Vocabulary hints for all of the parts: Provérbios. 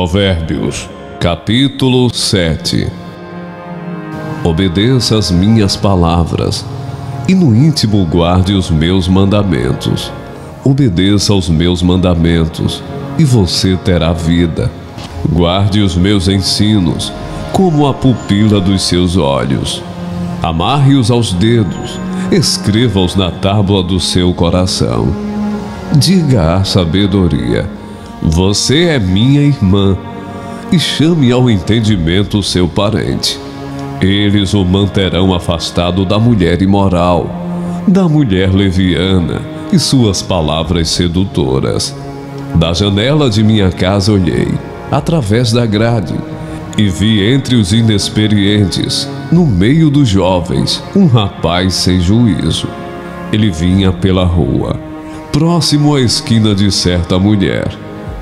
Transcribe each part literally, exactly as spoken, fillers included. Provérbios, capítulo sete. Obedeça as minhas palavras, e no íntimo guarde os meus mandamentos. Obedeça aos meus mandamentos, e você terá vida. Guarde os meus ensinos, como a pupila dos seus olhos. Amarre-os aos dedos, escreva-os na tábua do seu coração. Diga à sabedoria: você é minha irmã, e chame ao entendimento seu parente. Eles o manterão afastado da mulher imoral, da mulher leviana e suas palavras sedutoras. Da janela de minha casa olhei, através da grade, e vi entre os inexperientes, no meio dos jovens, um rapaz sem juízo. Ele vinha pela rua, próximo à esquina de certa mulher,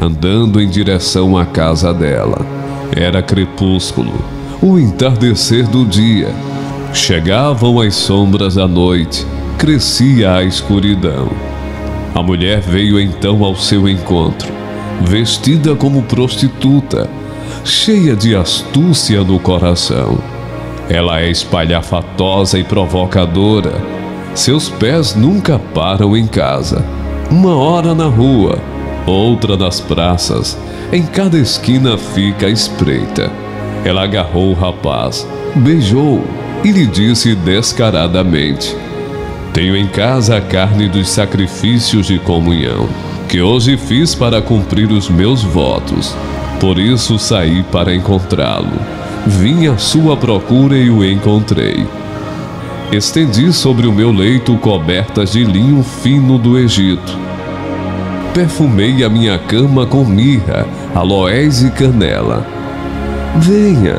andando em direção à casa dela. Era crepúsculo, o entardecer do dia. Chegavam as sombras da noite, crescia a escuridão. A mulher veio então ao seu encontro, vestida como prostituta, cheia de astúcia no coração. Ela é espalhafatosa e provocadora. Seus pés nunca param em casa. Uma hora na rua, outra nas praças, em cada esquina fica à espreita. Ela agarrou o rapaz, beijou-o e lhe disse descaradamente: tenho em casa a carne dos sacrifícios de comunhão, que hoje fiz para cumprir os meus votos. Por isso saí para encontrá-lo. Vim à sua procura e o encontrei. Estendi sobre o meu leito cobertas de linho fino do Egito. Perfumei a minha cama com mirra, aloés e canela. Venha,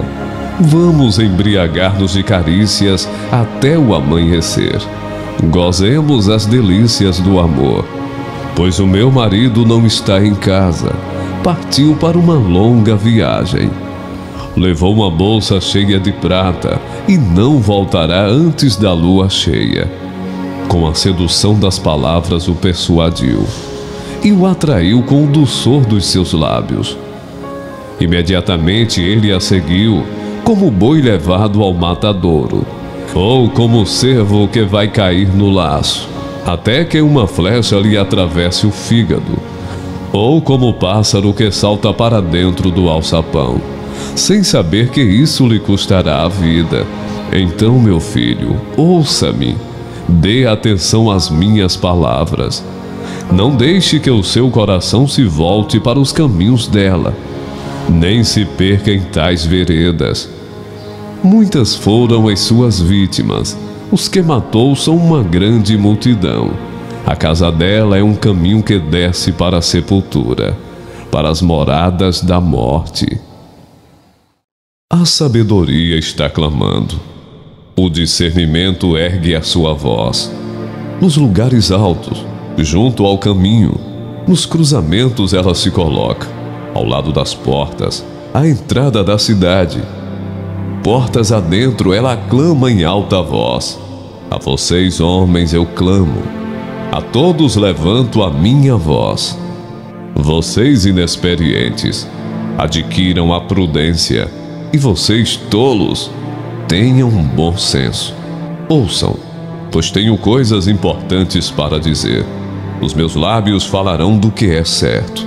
vamos embriagar-nos de carícias até o amanhecer. Gozemos as delícias do amor, pois o meu marido não está em casa. Partiu para uma longa viagem. Levou uma bolsa cheia de prata e não voltará antes da lua cheia. Com a sedução das palavras o persuadiu e o atraiu com o doçor dos seus lábios. Imediatamente ele a seguiu, como boi levado ao matadouro, ou como cervo que vai cair no laço, até que uma flecha lhe atravesse o fígado, ou como pássaro que salta para dentro do alçapão, sem saber que isso lhe custará a vida. Então, meu filho, ouça-me, dê atenção às minhas palavras. Não deixe que o seu coração se volte para os caminhos dela, nem se perca em tais veredas. Muitas foram as suas vítimas. Os que matou são uma grande multidão. A casa dela é um caminho que desce para a sepultura, para as moradas da morte. A sabedoria está clamando. O discernimento ergue a sua voz. Nos lugares altos, junto ao caminho, nos cruzamentos ela se coloca, ao lado das portas, à entrada da cidade. Portas adentro ela clama em alta voz: a vocês, homens, eu clamo, a todos levanto a minha voz. Vocês inexperientes, adquiram a prudência, e vocês tolos, tenham um bom senso. Ouçam, pois tenho coisas importantes para dizer. Os meus lábios falarão do que é certo.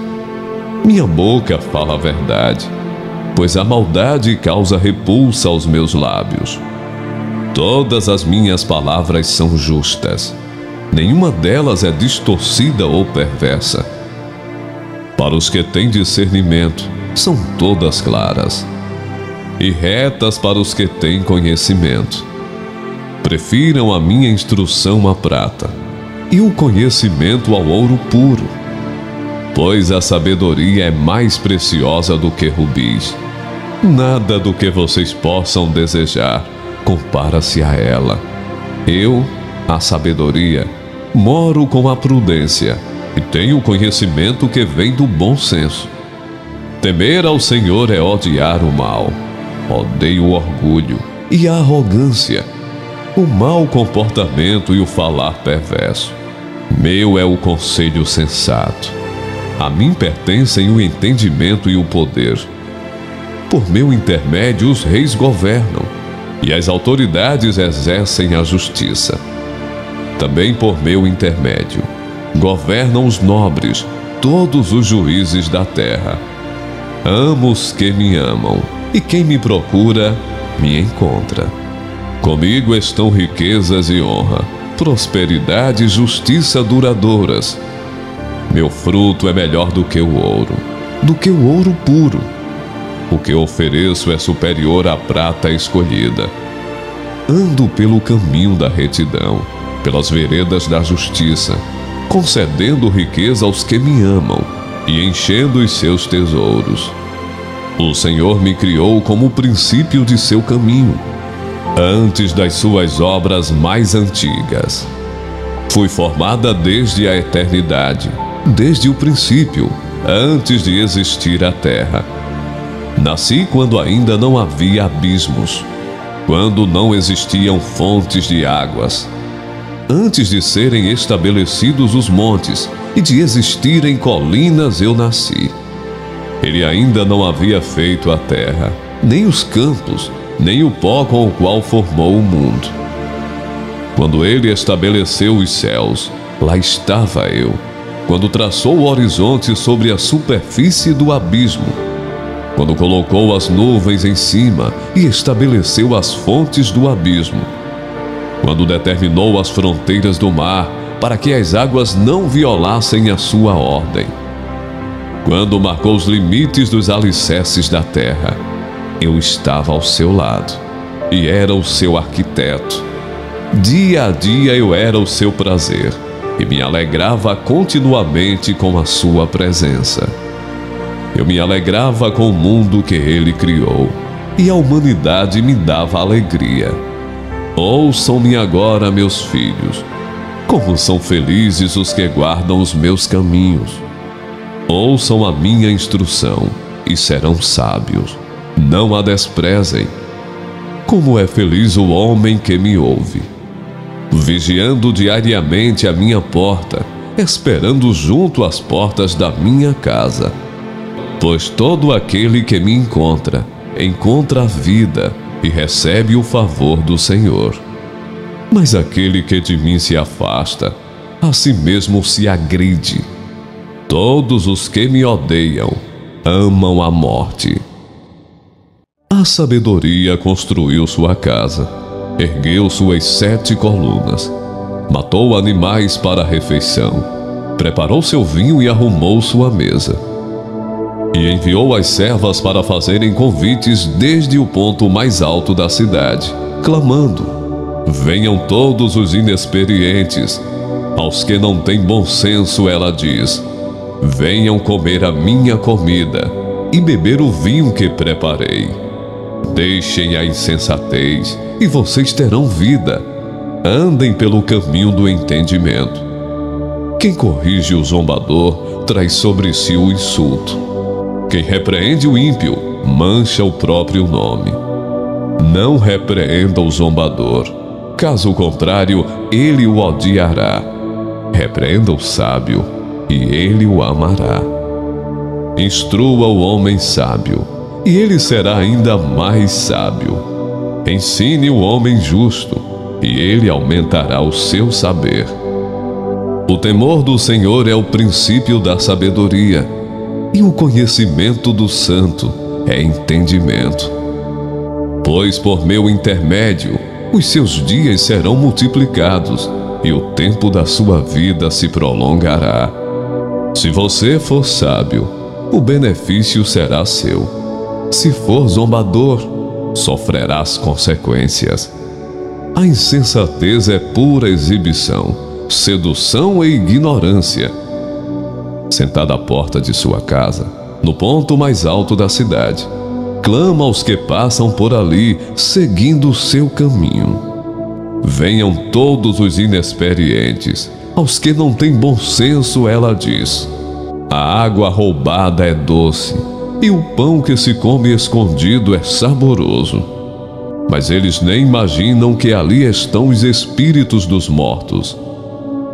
Minha boca fala a verdade, pois a maldade causa repulsa aos meus lábios. Todas as minhas palavras são justas. Nenhuma delas é distorcida ou perversa. Para os que têm discernimento, são todas claras, e retas para os que têm conhecimento. Prefiram a minha instrução à prata, e o conhecimento ao ouro puro, pois a sabedoria é mais preciosa do que rubis. Nada do que vocês possam desejar compara-se a ela. Eu, a sabedoria, moro com a prudência e tenho o conhecimento que vem do bom senso. Temer ao Senhor é odiar o mal. Odeio o orgulho e a arrogância, o mau comportamento e o falar perverso. Meu é o conselho sensato, A mim pertencem o entendimento e o poder. Por meu intermédio os reis governam, e as autoridades exercem a justiça. Também por meu intermédio governam os nobres, todos os juízes da terra. Amo os que me amam, e quem me procura, me encontra. Comigo estão riquezas e honra, prosperidade e justiça duradouras. Meu fruto é melhor do que o ouro, do que o ouro puro. O que ofereço é superior à prata escolhida. Ando pelo caminho da retidão, pelas veredas da justiça, concedendo riqueza aos que me amam e enchendo os seus tesouros. O Senhor me criou como o princípio de seu caminho, antes das suas obras mais antigas. Fui formada desde a eternidade, desde o princípio, antes de existir a terra. Nasci quando ainda não havia abismos, quando não existiam fontes de águas, antes de serem estabelecidos os montes e de existirem colinas eu nasci. Ele ainda não havia feito a terra, nem os campos, nem o pó com o qual formou o mundo. Quando ele estabeleceu os céus, lá estava eu, quando traçou o horizonte sobre a superfície do abismo, quando colocou as nuvens em cima e estabeleceu as fontes do abismo, quando determinou as fronteiras do mar para que as águas não violassem a sua ordem, quando marcou os limites dos alicerces da terra, eu estava ao seu lado e era o seu arquiteto. Dia a dia eu era o seu prazer e me alegrava continuamente com a sua presença. Eu me alegrava com o mundo que ele criou, e a humanidade me dava alegria. Ouçam-me agora, meus filhos, como são felizes os que guardam os meus caminhos. Ouçam a minha instrução, e serão sábios. Não a desprezem. Como é feliz o homem que me ouve, vigiando diariamente a minha porta, esperando junto às portas da minha casa. Pois todo aquele que me encontra, encontra a vida e recebe o favor do Senhor. Mas aquele que de mim se afasta, a si mesmo se agride. Todos os que me odeiam, amam a morte. A sabedoria construiu sua casa, ergueu suas sete colunas, matou animais para a refeição, preparou seu vinho e arrumou sua mesa. E enviou as servas para fazerem convites desde o ponto mais alto da cidade, clamando: venham todos os inexperientes. Aos que não têm bom senso, ela diz: venham comer a minha comida e beber o vinho que preparei. Deixem a insensatez e vocês terão vida. Andem pelo caminho do entendimento. Quem corrige o zombador traz sobre si o insulto. Quem repreende o ímpio, mancha o próprio nome. Não repreenda o zombador, caso contrário, ele o odiará. Repreenda o sábio, e ele o amará. Instrua o homem sábio, e ele será ainda mais sábio. Ensine o homem justo, e ele aumentará o seu saber. O temor do Senhor é o princípio da sabedoria, e o conhecimento do santo é entendimento. Pois por meu intermédio os seus dias serão multiplicados e o tempo da sua vida se prolongará. Se você for sábio, o benefício será seu. Se for zombador, sofrerás consequências. A insensatez é pura exibição, sedução e ignorância. Sentada à porta de sua casa, no ponto mais alto da cidade, clama aos que passam por ali, seguindo o seu caminho. Venham todos os inexperientes, aos que não têm bom senso, ela diz: a água roubada é doce, e o pão que se come escondido é saboroso. Mas eles nem imaginam que ali estão os espíritos dos mortos,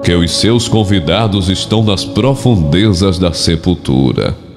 que os seus convidados estão nas profundezas da sepultura.